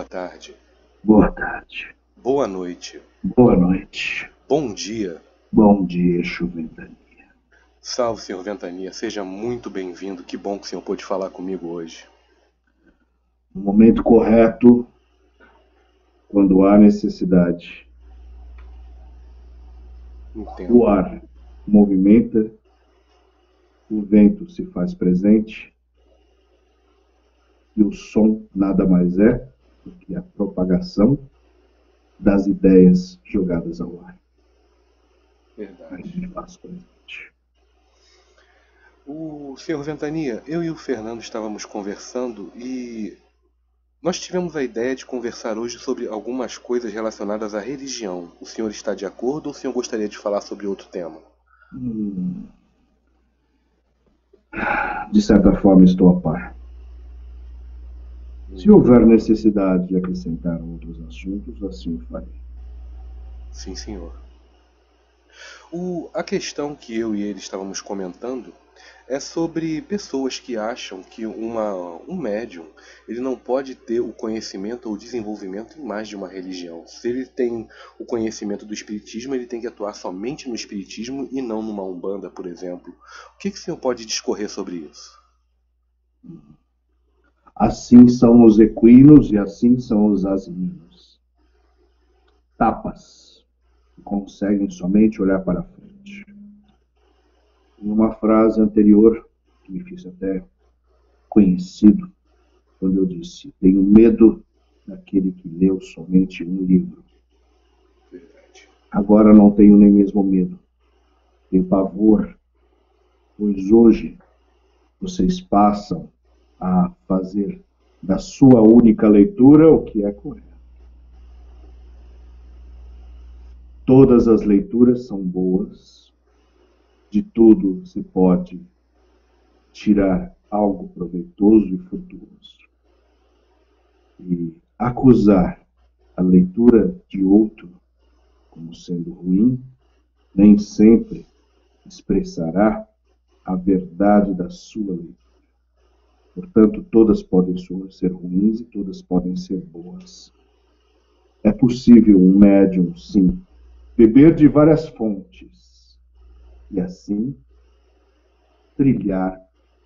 Boa tarde. Boa tarde. Boa noite. Boa noite. Bom dia. Bom dia, Exu Ventania. Salve, senhor Ventania. Seja muito bem-vindo. Que bom que o senhor pôde falar comigo hoje. No momento correto, quando há necessidade. Entendo. O ar movimenta, o vento se faz presente e o som nada mais é do que a propagação das ideias jogadas ao ar. Verdade. A gente faz presente. O senhor Ventania, eu e o Fernando estávamos conversando e nós tivemos a ideia de conversar hoje sobre algumas coisas relacionadas à religião. O senhor está de acordo ou o senhor gostaria de falar sobre outro tema? De certa forma, estou a par. Se houver necessidade de acrescentar outros assuntos, assim o farei. Sim, senhor. A questão que eu e ele estávamos comentando é sobre pessoas que acham que um médium ele não pode ter o conhecimento ou desenvolvimento em mais de uma religião. Se ele tem o conhecimento do espiritismo, ele tem que atuar somente no espiritismo e não numa umbanda, por exemplo. O que o senhor pode discorrer sobre isso? Assim são os equinos e assim são os asininos. Tapas. Conseguem somente olhar para frente. Em uma frase anterior, que me fiz até conhecido, quando eu disse, tenho medo daquele que leu somente um livro. Verdade. Agora não tenho nem mesmo medo. Tenho pavor, pois hoje vocês passam a fazer da sua única leitura o que é correto. Todas as leituras são boas. De tudo se pode tirar algo proveitoso e frutuoso. E acusar a leitura de outro como sendo ruim, nem sempre expressará a verdade da sua leitura. Portanto, todas podem ser ruins e todas podem ser boas. É possível um médium, sim, beber de várias fontes, e assim, trilhar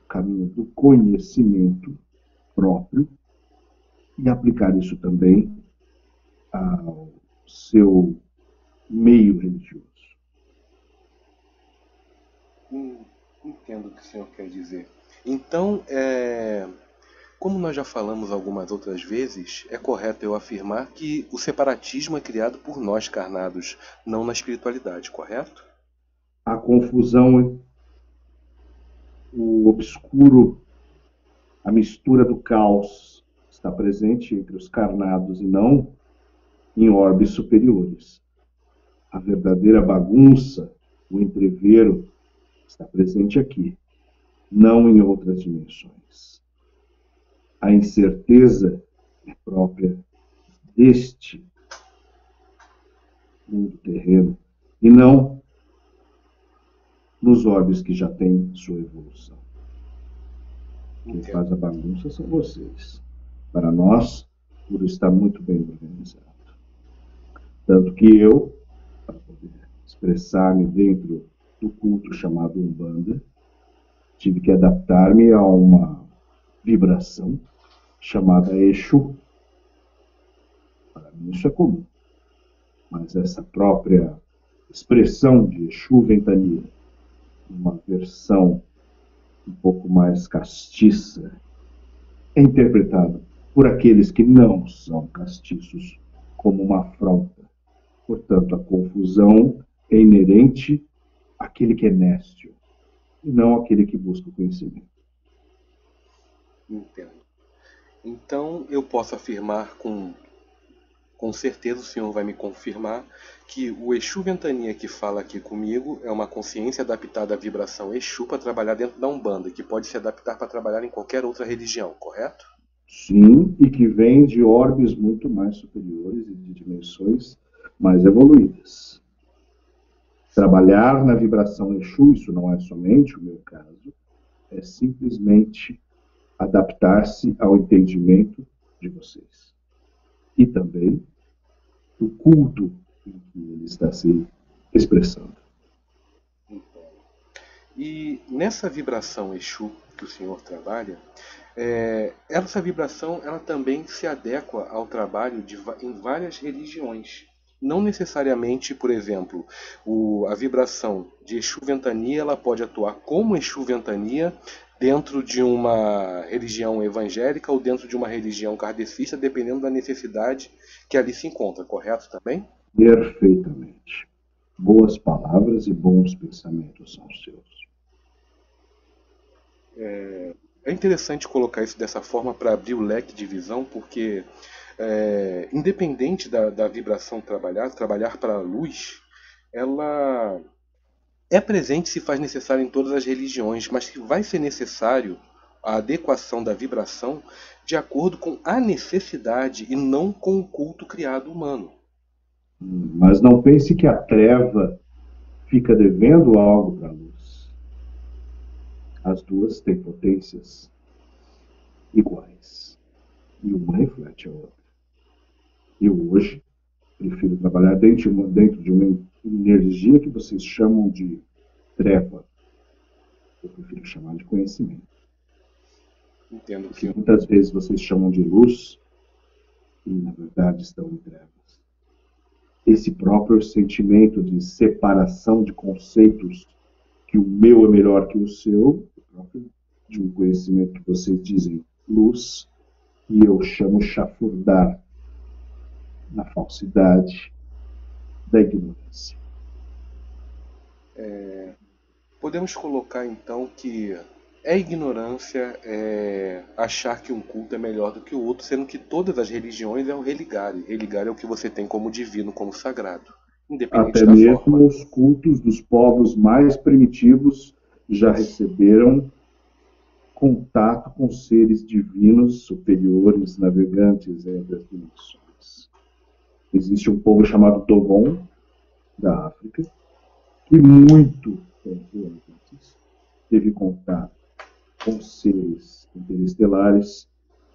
o caminho do conhecimento próprio e aplicar isso também ao seu meio religioso. Entendo o que o senhor quer dizer. Então, como nós já falamos algumas outras vezes, é correto eu afirmar que o separatismo é criado por nós carnados, não na espiritualidade, correto? A confusão, o obscuro, a mistura do caos está presente entre os carnados e não em orbes superiores. A verdadeira bagunça, o entrevero, está presente aqui, não em outras dimensões. A incerteza é própria deste mundo terreno e não nos orbes que já têm sua evolução. Quem faz a bagunça são vocês. Para nós, tudo está muito bem organizado. Tanto que eu, para poder expressar-me dentro do culto chamado umbanda, tive que adaptar-me a uma vibração chamada Exu. Para mim isso é comum. Mas essa própria expressão de Exu Ventania, uma versão um pouco mais castiça, é interpretada por aqueles que não são castiços como uma afronta. Portanto, a confusão é inerente àquele que é néscio, e não àquele que busca o conhecimento. Entendo. Então, eu posso afirmar com certeza, o senhor vai me confirmar que o Exu Ventania que fala aqui comigo é uma consciência adaptada à vibração Exu para trabalhar dentro da umbanda, que pode se adaptar para trabalhar em qualquer outra religião, correto? Sim, e que vem de orbes muito mais superiores e de dimensões mais evoluídas. Trabalhar na vibração Exu, isso não é somente o meu caso, é simplesmente adaptar-se ao entendimento de vocês. e também do culto em que ele está se expressando. E nessa vibração Exu que o senhor trabalha, essa vibração ela também se adequa ao trabalho em várias religiões. Não necessariamente, por exemplo, a vibração de Exu Ventania ela pode atuar como Exu Ventania dentro de uma religião evangélica ou dentro de uma religião kardecista, dependendo da necessidade que ali se encontra, correto também? Perfeitamente. Boas palavras e bons pensamentos são seus. É interessante colocar isso dessa forma para abrir o leque de visão, porque independente da vibração trabalhar para a luz, ela é presente e se faz necessária em todas as religiões, mas que vai ser necessário a adequação da vibração de acordo com a necessidade e não com o culto criado humano. Mas não pense que a treva fica devendo algo para a luz. As duas têm potências iguais. E uma reflete a outra. Eu hoje prefiro trabalhar dentro de uma energia que vocês chamam de treva. Eu prefiro chamar de conhecimento. Entendo que muitas vezes vocês chamam de luz e na verdade estão em trevas. Esse próprio sentimento de separação de conceitos, que o meu é melhor que o seu, de um conhecimento que vocês dizem luz, e eu chamo chafurdar na falsidade da ignorância. Podemos colocar então que é ignorância achar que um culto é melhor do que o outro, sendo que todas as religiões é o religare. Religare é o que você tem como divino, como sagrado, independente da forma. Até mesmo os cultos dos povos mais primitivos já receberam contato com seres divinos superiores, navegantes entre as dimensões. Existe um povo chamado Dogon, da África, que muito tempo antes teve contato com seres interestelares,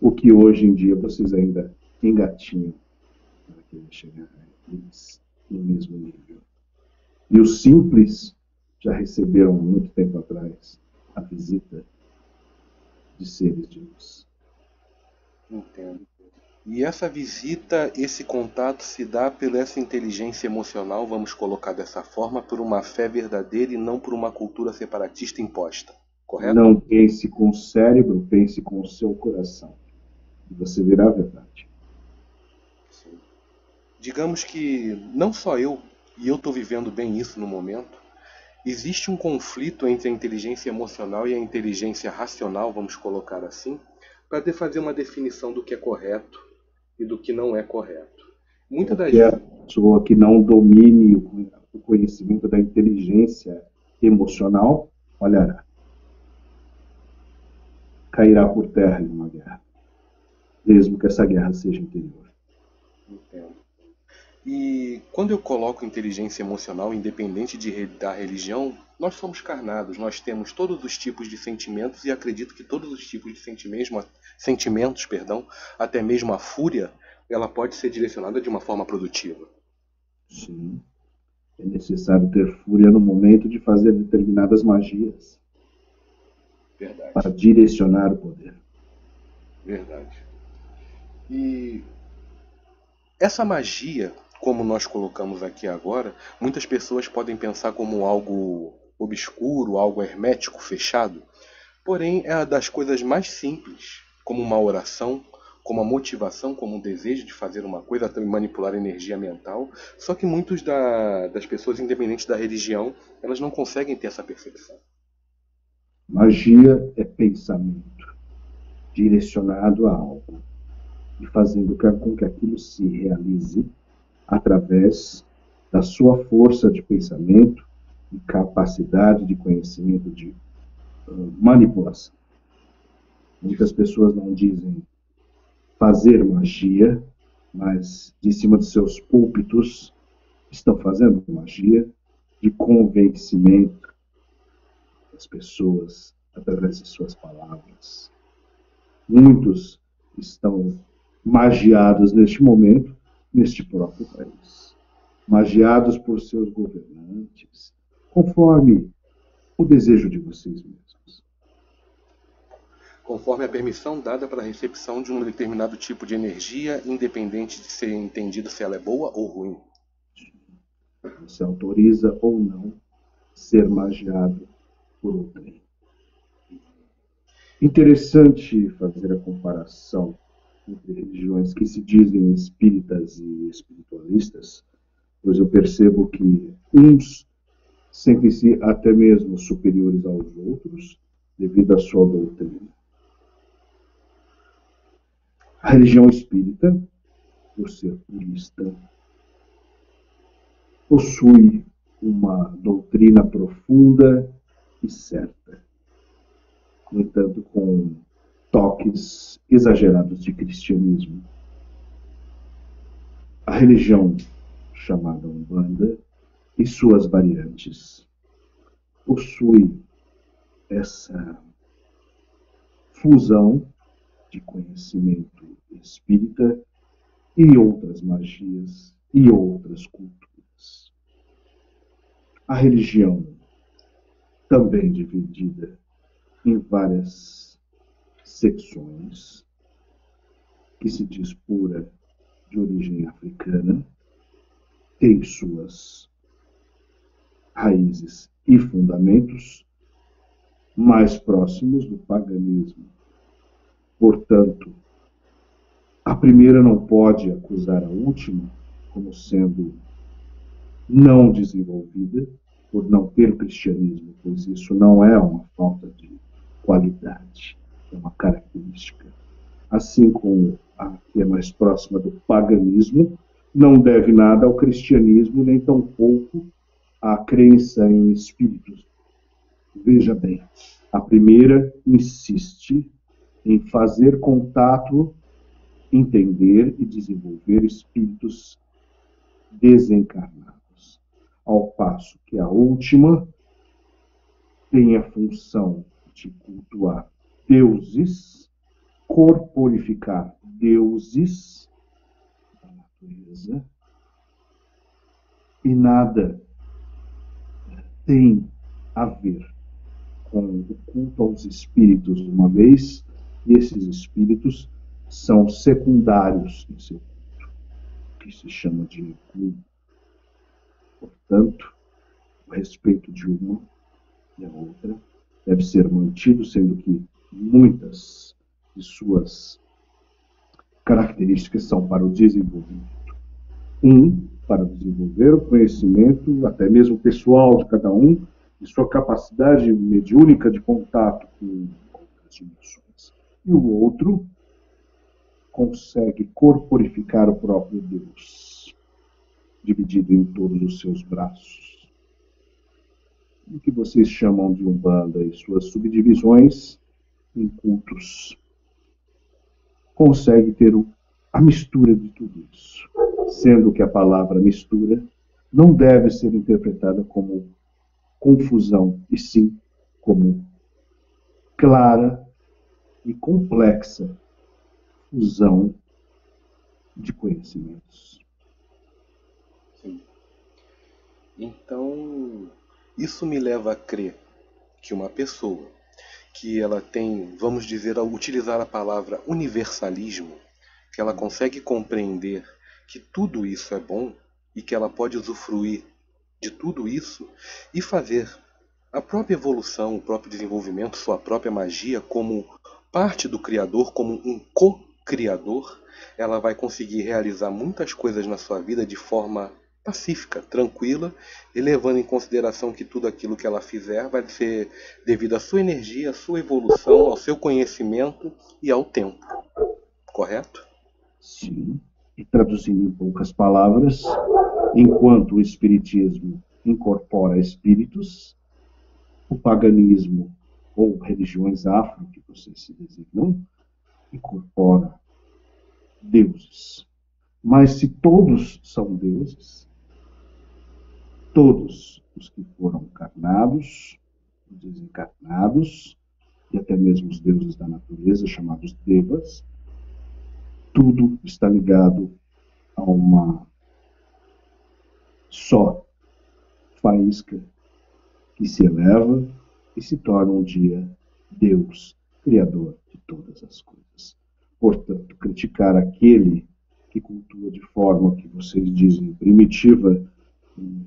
o que hoje em dia vocês ainda engatinham para que eles cheguem no mesmo nível. E os simples já receberam, muito tempo atrás, a visita de seres de luz. Entendo. E essa visita, esse contato se dá por essa inteligência emocional, vamos colocar dessa forma, por uma fé verdadeira e não por uma cultura separatista imposta, correto? Não pense com o cérebro, pense com o seu coração. E você verá a verdade. Sim. Digamos que não só eu, e eu estou vivendo bem isso no momento, existe um conflito entre a inteligência emocional e a inteligência racional, vamos colocar assim, para fazer uma definição do que é correto e do que não é correto. Muitas das vezes, a pessoa que não domine o conhecimento da inteligência emocional, olhará, cairá por terra em uma guerra, mesmo que essa guerra seja interior. Entendo. E quando eu coloco inteligência emocional, independente da religião, nós somos carnados, nós temos todos os tipos de sentimentos e acredito que todos os tipos de sentimentos, até mesmo a fúria, ela pode ser direcionada de uma forma produtiva. Sim. É necessário ter fúria no momento de fazer determinadas magias. Verdade. Para direcionar o poder. Verdade. E essa magia, como nós colocamos aqui agora, muitas pessoas podem pensar como algo obscuro, algo hermético, fechado. Porém, é uma das coisas mais simples, como uma oração, como a motivação, como um desejo de fazer uma coisa, manipular energia mental. Só que muitas das pessoas, independente da religião, elas não conseguem ter essa percepção. Magia é pensamento direcionado a algo e fazendo com que aquilo se realize através da sua força de pensamento e capacidade de conhecimento de manipulação. Muitas pessoas não dizem fazer magia, mas de cima de seus púlpitos estão fazendo magia de convencimento das pessoas através de suas palavras. Muitos estão magiados neste momento, neste próprio país. Magiados por seus governantes, conforme o desejo de vocês mesmos. Conforme a permissão dada para a recepção de um determinado tipo de energia, independente de ser entendido se ela é boa ou ruim. Você autoriza ou não ser magiado por alguém. Interessante fazer a comparação entre religiões que se dizem espíritas e espiritualistas, pois eu percebo que uns sentem-se até mesmo superiores aos outros devido à sua doutrina. A religião espírita, por ser purista, possui uma doutrina profunda e certa, no entanto com toques exagerados de cristianismo. A religião chamada umbanda e suas variantes possui essa fusão de conhecimento espírita e outras magias e outras culturas. A religião, também dividida em várias secções, que se diz pura, de origem africana, tem suas raízes e fundamentos mais próximos do paganismo. Portanto, a primeira não pode acusar a última como sendo não desenvolvida por não ter cristianismo, pois isso não é uma falta de qualidade, é uma característica. Assim como a que é mais próxima do paganismo não deve nada ao cristianismo, nem tampouco à crença em espíritos. Veja bem, a primeira insiste em fazer contato, entender e desenvolver espíritos desencarnados, ao passo que a última tem a função de cultuar deuses, corporificar deuses da natureza, e nada tem a ver com o culto aos espíritos, uma vez e esses espíritos são secundários em seu culto, que se chama de culto. Portanto, o respeito de uma e a outra deve ser mantido, sendo que muitas de suas características são para o desenvolvimento. Para desenvolver o conhecimento, até mesmo pessoal de cada um, e sua capacidade mediúnica de contato com outras dimensões. E o outro consegue corporificar o próprio Deus, dividido em todos os seus braços. O que vocês chamam de umbanda e suas subdivisões em cultos, consegue ter a mistura de tudo isso, sendo que a palavra mistura não deve ser interpretada como confusão, e sim como clara e complexa fusão de conhecimentos. Sim. Então, isso me leva a crer que uma pessoa que ela tem, vamos dizer, ao utilizar a palavra universalismo, que ela consegue compreender que tudo isso é bom e que ela pode usufruir de tudo isso e fazer a própria evolução, o próprio desenvolvimento, sua própria magia como parte do Criador, como um co-criador, ela vai conseguir realizar muitas coisas na sua vida de forma pacífica, tranquila, e levando em consideração que tudo aquilo que ela fizer vai ser devido à sua energia, à sua evolução, ao seu conhecimento e ao tempo. Correto? Sim. E traduzindo em poucas palavras, enquanto o espiritismo incorpora espíritos, o paganismo ou religiões afro, que vocês se designam, incorpora deuses. Mas se todos são deuses, todos os que foram encarnados, desencarnados, e até mesmo os deuses da natureza, chamados devas, tudo está ligado a uma só faísca que se eleva e se torna um dia Deus, Criador de todas as coisas. Portanto, criticar aquele que cultua de forma que vocês dizem primitiva,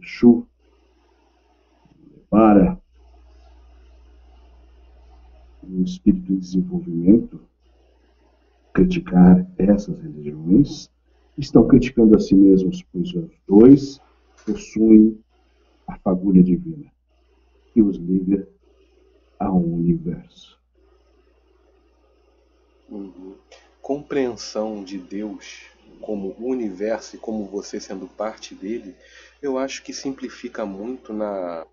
Exu, para um espírito de desenvolvimento, criticar essas religiões, estão criticando a si mesmos, pois os dois possuem a fagulha divina, que os liga ao universo. Compreensão de Deus como universo e como você sendo parte dele, eu acho que simplifica muito no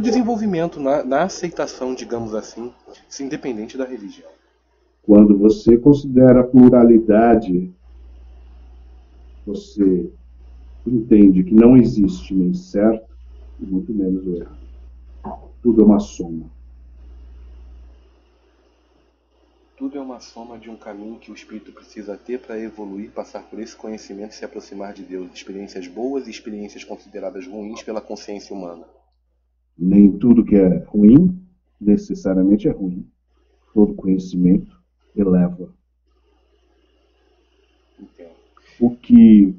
desenvolvimento, na aceitação, digamos assim, independente da religião. Quando você considera a pluralidade, você entende que não existe nem certo e muito menos o errado. Tudo é uma soma. Tudo é uma soma de um caminho que o espírito precisa ter para evoluir, passar por esse conhecimento e se aproximar de Deus. Experiências boas e experiências consideradas ruins pela consciência humana. Nem tudo que é ruim necessariamente é ruim. Todo conhecimento eleva. Entendo. O que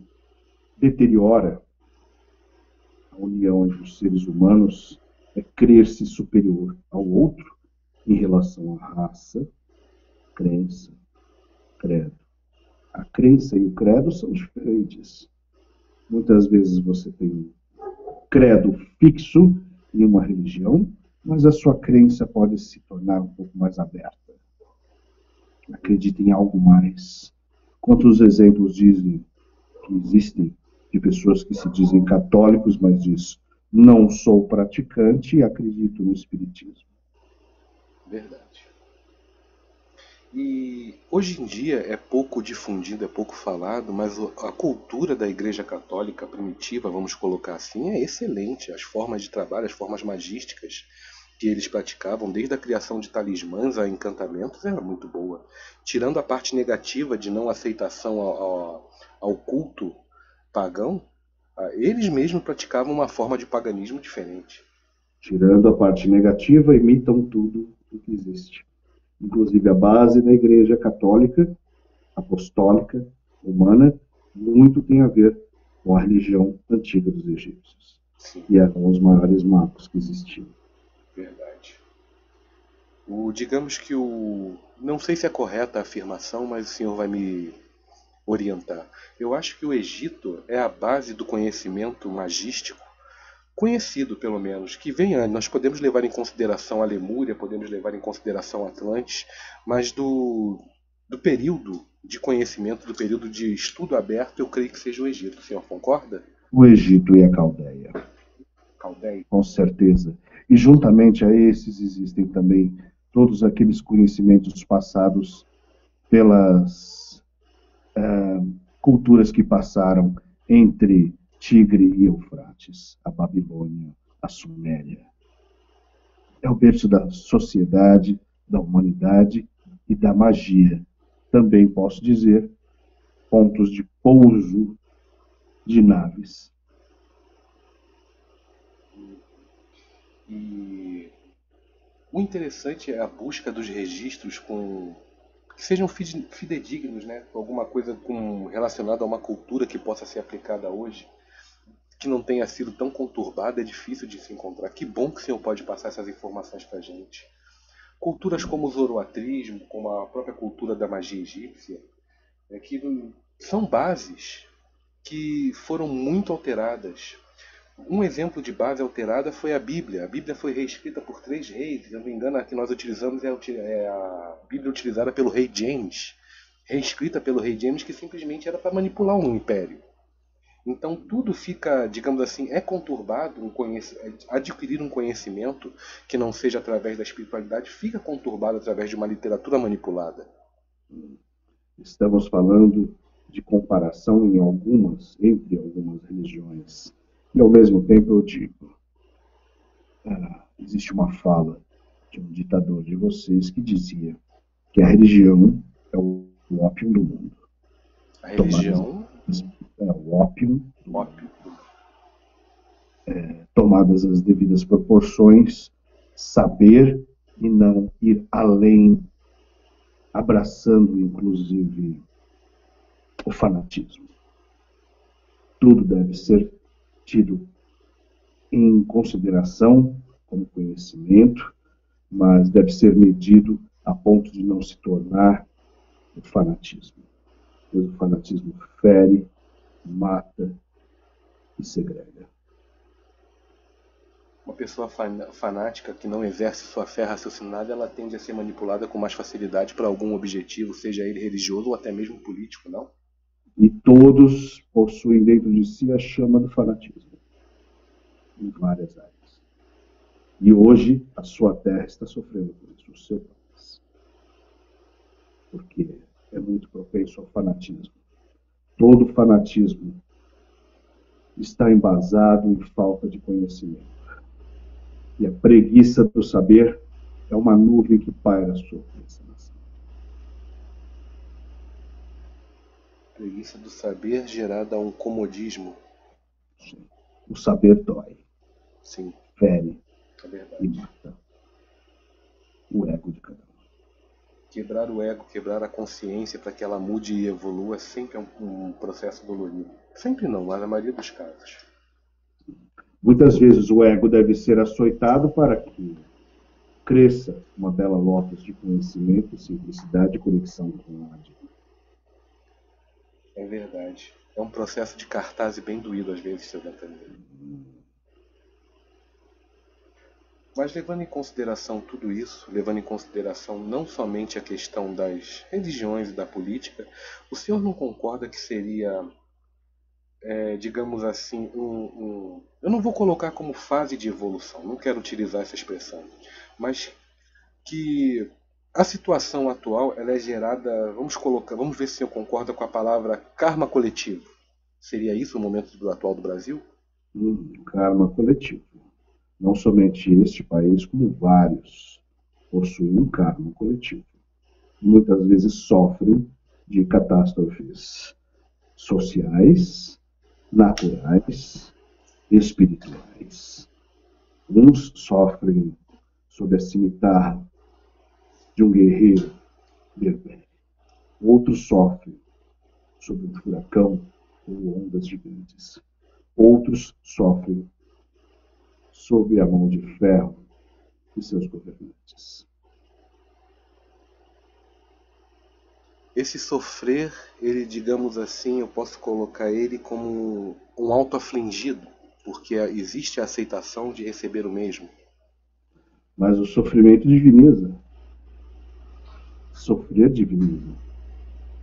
deteriora a união entre os seres humanos é crer-se superior ao outro em relação à raça, crença, credo. A crença e o credo são diferentes. Muitas vezes você tem um credo fixo em uma religião, mas a sua crença pode se tornar um pouco mais aberta. Acredita em algo mais. Quantos exemplos dizem que existem de pessoas que se dizem católicos, mas diz, não sou praticante e acredito no espiritismo. Verdade. E hoje em dia é pouco difundido, é pouco falado, mas a cultura da Igreja Católica primitiva, vamos colocar assim, é excelente. As formas de trabalho, as formas magísticas que eles praticavam, desde a criação de talismãs a encantamentos, era muito boa. Tirando a parte negativa de não aceitação ao culto pagão, eles mesmos praticavam uma forma de paganismo diferente. Tirando a parte negativa, imitam tudo o que existe. Inclusive a base da Igreja Católica, apostólica, romana, muito tem a ver com a religião antiga dos egípcios. Sim. E eram os maiores magos que existiam. Verdade. Digamos que não sei se é correta a afirmação, mas o senhor vai me orientar. Eu acho que o Egito é a base do conhecimento magístico, conhecido pelo menos, que vem antes. Nós podemos levar em consideração a Lemúria, podemos levar em consideração Atlantes, mas do período de conhecimento, do período de estudo aberto, eu creio que seja o Egito. O senhor concorda? O Egito e a Caldeia. Caldeia? Com certeza. E juntamente a esses existem também todos aqueles conhecimentos passados pelas culturas que passaram entre Tigre e Eufrates, a Babilônia, a Suméria. É o berço da sociedade, da humanidade e da magia. Também posso dizer, pontos de pouso de naves. E o interessante é a busca dos registros que sejam fidedignos, né? Alguma coisa relacionada a uma cultura que possa ser aplicada hoje, que não tenha sido tão conturbada, é difícil de se encontrar. Que bom que o senhor pode passar essas informações para a gente. Culturas como o Zoroatrismo, como a própria cultura da magia egípcia, que são bases que foram muito alteradas. Um exemplo de base alterada foi a Bíblia. A Bíblia foi reescrita por 3 reis, se não me engano, a que nós utilizamos é a Bíblia utilizada pelo rei James, reescrita pelo rei James, que simplesmente era para manipular um império. Então tudo fica, digamos assim, é conturbado, adquirir um conhecimento que não seja através da espiritualidade fica conturbado através de uma literatura manipulada. Estamos falando de comparação entre algumas religiões. E ao mesmo tempo eu digo, existe uma fala de um ditador de vocês que dizia que a religião é o o ópio do mundo. A religião? O ópio. Tomadas as devidas proporções, saber e não ir além, abraçando inclusive o fanatismo. Tudo deve ser tido em consideração como conhecimento, mas deve ser medido a ponto de não se tornar o fanatismo. Pois o fanatismo fere, mata e segrega. Uma pessoa fanática que não exerce sua fé raciocinada, ela tende a ser manipulada com mais facilidade para algum objetivo, seja ele religioso ou até mesmo político, não? E todos possuem dentro de si a chama do fanatismo, em várias áreas. E hoje a sua terra está sofrendo por isso, o seu país. Porque é muito propenso ao fanatismo. Todo fanatismo está embasado em falta de conhecimento. E a preguiça do saber é uma nuvem que paira sobre essa nação. Preguiça do saber gerada a um comodismo. Sim. O saber dói. Sim. Fere. É verdade. E mata o ego de cada um. Quebrar o ego, quebrar a consciência para que ela mude e evolua sempre é um processo dolorido. Sempre não, mas na maioria dos casos. Muitas vezes o ego deve ser açoitado para que cresça uma bela lótus de conhecimento, simplicidade e conexão com a divina. É verdade. É um processo de cartaz bem doído às vezes, seu Ventania. Mas levando em consideração tudo isso, levando em consideração não somente a questão das religiões e da política, o senhor não concorda que seria... digamos assim, eu não vou colocar como fase de evolução, não quero utilizar essa expressão, mas que a situação atual ela é gerada, vamos ver se eu concordo com a palavra karma coletivo. Seria isso o momento atual do Brasil? Karma coletivo. Não somente este país, como vários, possuem um karma coletivo. Muitas vezes sofrem de catástrofes sociais, naturais, espirituais. Uns sofrem sob a cimitarra de um guerreiro berberé. Outros sofrem sob um furacão ou ondas gigantes. Outros sofrem sob a mão de ferro de seus governantes. Esse sofrer, ele, digamos assim, eu posso colocar ele como um auto-afligido, porque existe a aceitação de receber o mesmo. Mas o sofrimento diviniza. Sofrer diviniza.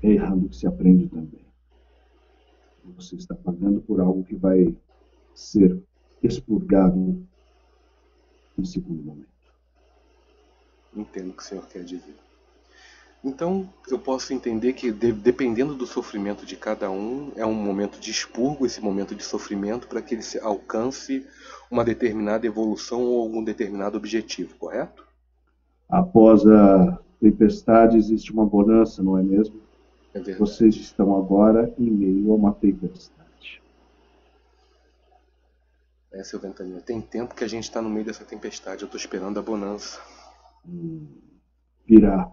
É errado que se aprende também. Você está pagando por algo que vai ser expurgado no segundo momento. Entendo o que o senhor quer dizer. Então, eu posso entender que, dependendo do sofrimento de cada um, é um momento de expurgo, esse momento de sofrimento, para que ele alcance uma determinada evolução ou algum determinado objetivo, correto? Após a tempestade existe uma bonança, não é mesmo? É verdade. Vocês estão agora em meio a uma tempestade. É, seu Ventania, tem tempo que a gente está no meio dessa tempestade, eu estou esperando a bonança. Virá.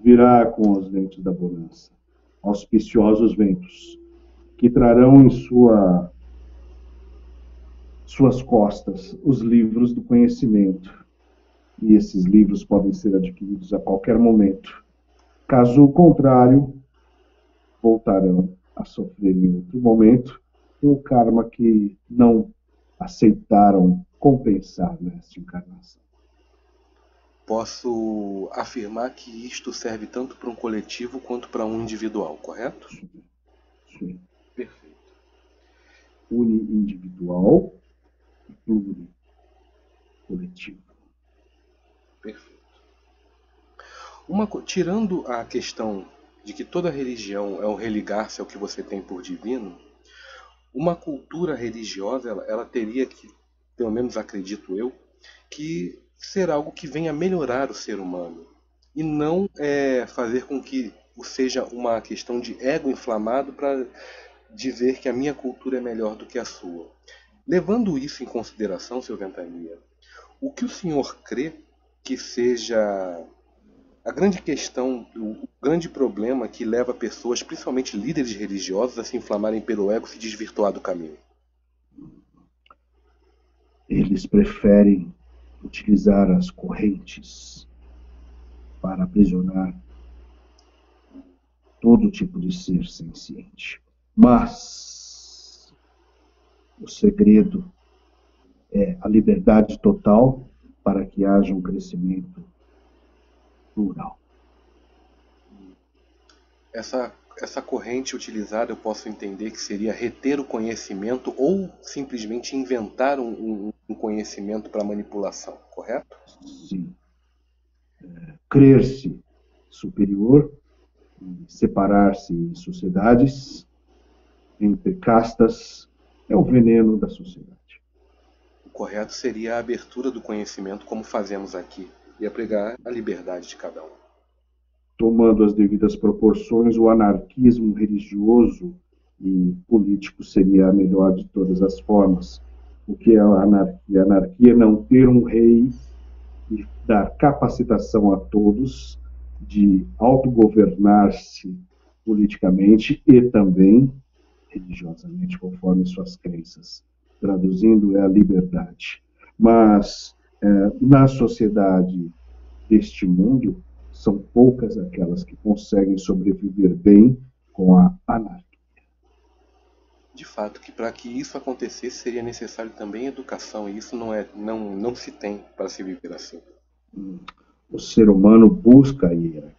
Virá com os ventos da bonança, auspiciosos ventos, que trarão em suas costas os livros do conhecimento. E esses livros podem ser adquiridos a qualquer momento. Caso contrário, voltarão a sofrer em outro momento o karma que não aceitaram compensar nesta encarnação. Posso afirmar que isto serve tanto para um coletivo quanto para um individual, correto? Sim. Perfeito. Uni-individual e pluri-coletivo. Perfeito. Tirando a questão de que toda religião é o religar-se ao que você tem por divino, uma cultura religiosa, ela teria que, pelo menos acredito eu, que ser algo que venha melhorar o ser humano e não fazer com que ou seja, uma questão de ego inflamado para dizer que a minha cultura é melhor do que a sua. Levando isso em consideração, seu Ventania, o que o senhor crê que seja a grande questão, o grande problema que leva pessoas, principalmente líderes religiosos, a se inflamarem pelo ego e se desvirtuar do caminho? Eles preferem utilizar as correntes para aprisionar todo tipo de ser senciente. Mas o segredo é a liberdade total para que haja um crescimento plural. Essa corrente utilizada, eu posso entender que seria reter o conhecimento ou simplesmente inventar um conhecimento para manipulação, correto? Sim. Crer-se superior, separar-se em sociedades, entre castas, é o veneno da sociedade. O correto seria a abertura do conhecimento, como fazemos aqui, e apregar a liberdade de cada um. Tomando as devidas proporções, o anarquismo religioso e político seria a melhor de todas as formas. O que é a anarquia? A anarquia é não ter um rei e dar capacitação a todos de autogovernar-se politicamente e também religiosamente, conforme suas crenças. Traduzindo, é a liberdade. Mas, na sociedade deste mundo, são poucas aquelas que conseguem sobreviver bem com a anarquia. De fato, que para que isso acontecesse seria necessário também educação, e isso não se tem para se viver assim. O ser humano busca a hierarquia.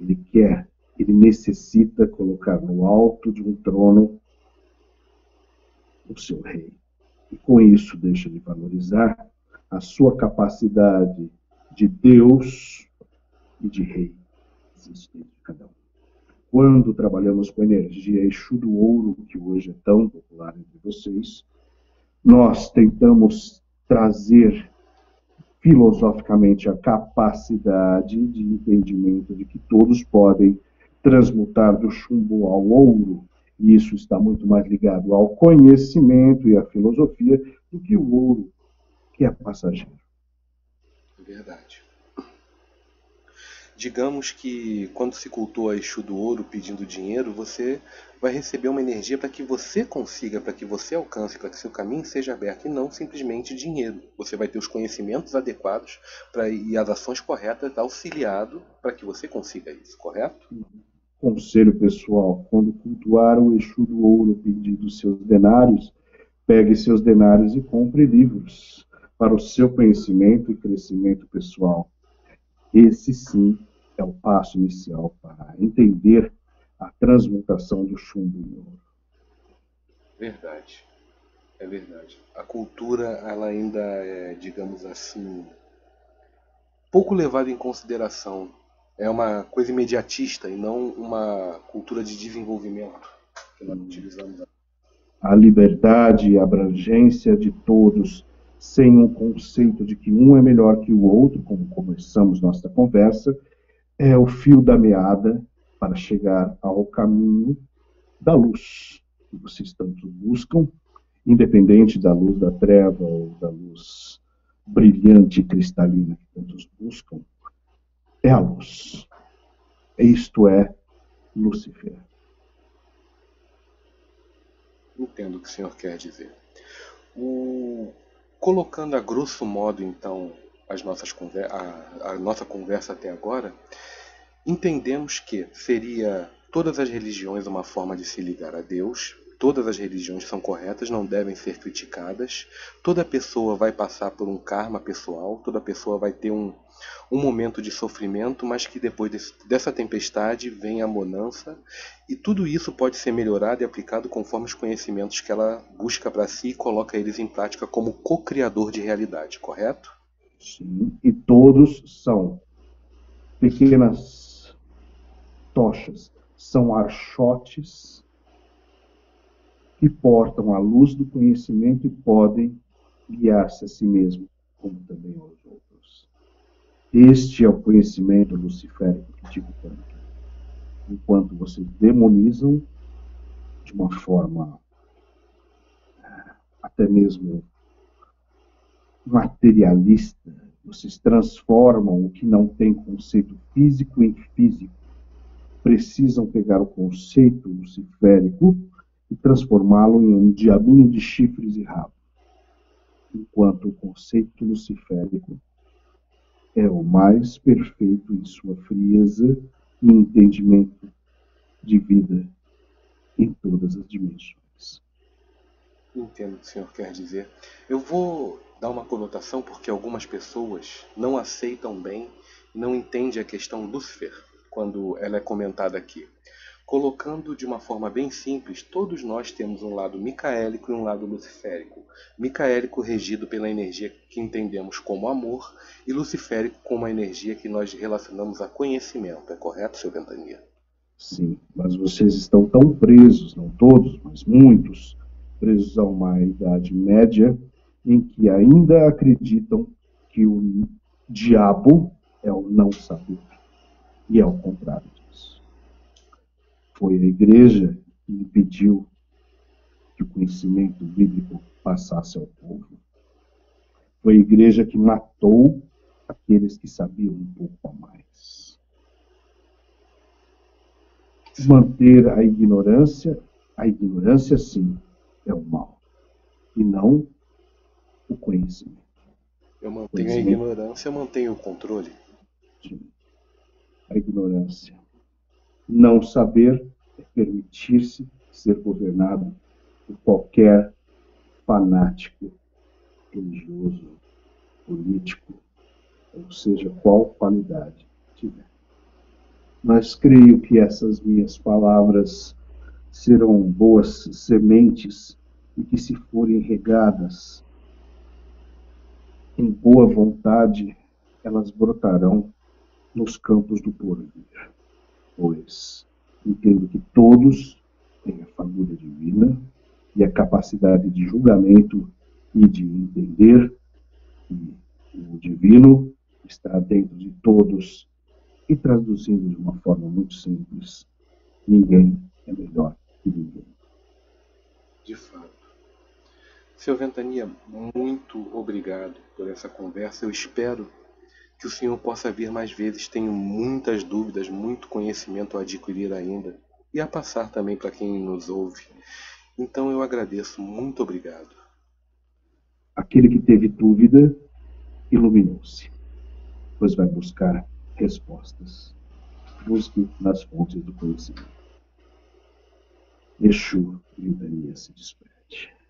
Ele quer, ele necessita colocar no alto de um trono o seu rei. E com isso deixa de valorizar a sua capacidade de Deus e de rei existente de cada um. Quando trabalhamos com a energia Exu do Ouro, que hoje é tão popular entre vocês, nós tentamos trazer filosoficamente a capacidade de entendimento de que todos podem transmutar do chumbo ao ouro. E isso está muito mais ligado ao conhecimento e à filosofia do que o ouro, que é passageiro. Verdade. Digamos que quando se cultua a Exu do Ouro pedindo dinheiro, você vai receber uma energia para que você consiga, para que você alcance, para que seu caminho seja aberto, e não simplesmente dinheiro. Você vai ter os conhecimentos adequados e as ações corretas auxiliado para que você consiga isso, correto? Conselho pessoal, quando cultuar o Exu do Ouro pedindo seus denários, pegue seus denários e compre livros para o seu conhecimento e crescimento pessoal. Esse, sim, é o passo inicial para entender a transmutação do chumbo em ouro. Verdade. É verdade. A cultura, ela ainda é, digamos assim, pouco levada em consideração. É uma coisa imediatista e não uma cultura de desenvolvimento que nós utilizamos. A liberdade e a abrangência de todos, sem um conceito de que um é melhor que o outro, como começamos nossa conversa, é o fio da meada para chegar ao caminho da luz, que vocês tanto buscam, independente da luz da treva ou da luz brilhante e cristalina que tantos buscam, é a luz. Isto é Lucifer. Entendo o que o senhor quer dizer. Colocando a grosso modo, então, a nossa conversa até agora, entendemos que seria todas as religiões uma forma de se ligar a Deus, todas as religiões são corretas, não devem ser criticadas, toda pessoa vai passar por um karma pessoal, toda pessoa vai ter um momento de sofrimento, mas que depois dessa tempestade vem a bonança, e tudo isso pode ser melhorado e aplicado conforme os conhecimentos que ela busca para si e coloca eles em prática como co-criador de realidade, correto? Sim, e todos são pequenas tochas, são archotes que portam a luz do conhecimento e podem guiar-se a si mesmo, como também aos outros. Este é o conhecimento luciférico que digo tanto. enquanto vocês demonizam de uma forma até mesmo materialista, vocês transformam o que não tem conceito físico em físico. Precisam pegar o conceito luciférico e transformá-lo em um diabinho de chifres e rabo. Enquanto o conceito luciférico é o mais perfeito em sua frieza e entendimento de vida em todas as dimensões. Entendo o que o senhor quer dizer. Eu vou dar uma conotação porque algumas pessoas não aceitam bem, não entendem a questão Lúcifer quando ela é comentada aqui. Colocando de uma forma bem simples, todos nós temos um lado micaélico e um lado luciférico. Micaélico regido pela energia que entendemos como amor e luciférico como a energia que nós relacionamos a conhecimento. É correto, seu Ventania? Sim, mas vocês estão tão presos, não todos, mas muitos, presos a uma idade média em que ainda acreditam que o diabo é o não saber. E é o contrário disso. Foi a igreja que impediu que o conhecimento bíblico passasse ao povo. Foi a igreja que matou aqueles que sabiam um pouco a mais. Manter a ignorância sim, é o mal. E não o conhecimento. Eu mantenho a ignorância, eu mantenho o controle. Sim. A ignorância. Não saber é permitir-se ser governado por qualquer fanático religioso, político, ou seja, qual qualidade tiver. Mas creio que essas minhas palavras serão boas sementes e que, se forem regadas em boa vontade, elas brotarão nos campos do porvir, pois entendo que todos têm a fagulha divina e a capacidade de julgamento e de entender que o divino está dentro de todos e, traduzindo de uma forma muito simples, ninguém é melhor que ninguém. De fato. Seu Ventania, muito obrigado por essa conversa. Eu espero que o senhor possa vir mais vezes. Tenho muitas dúvidas, muito conhecimento a adquirir ainda e a passar também para quem nos ouve. Então eu agradeço, muito obrigado. Aquele que teve dúvida, iluminou-se, pois vai buscar respostas. Busque nas fontes do conhecimento. Exu Ventania se despede.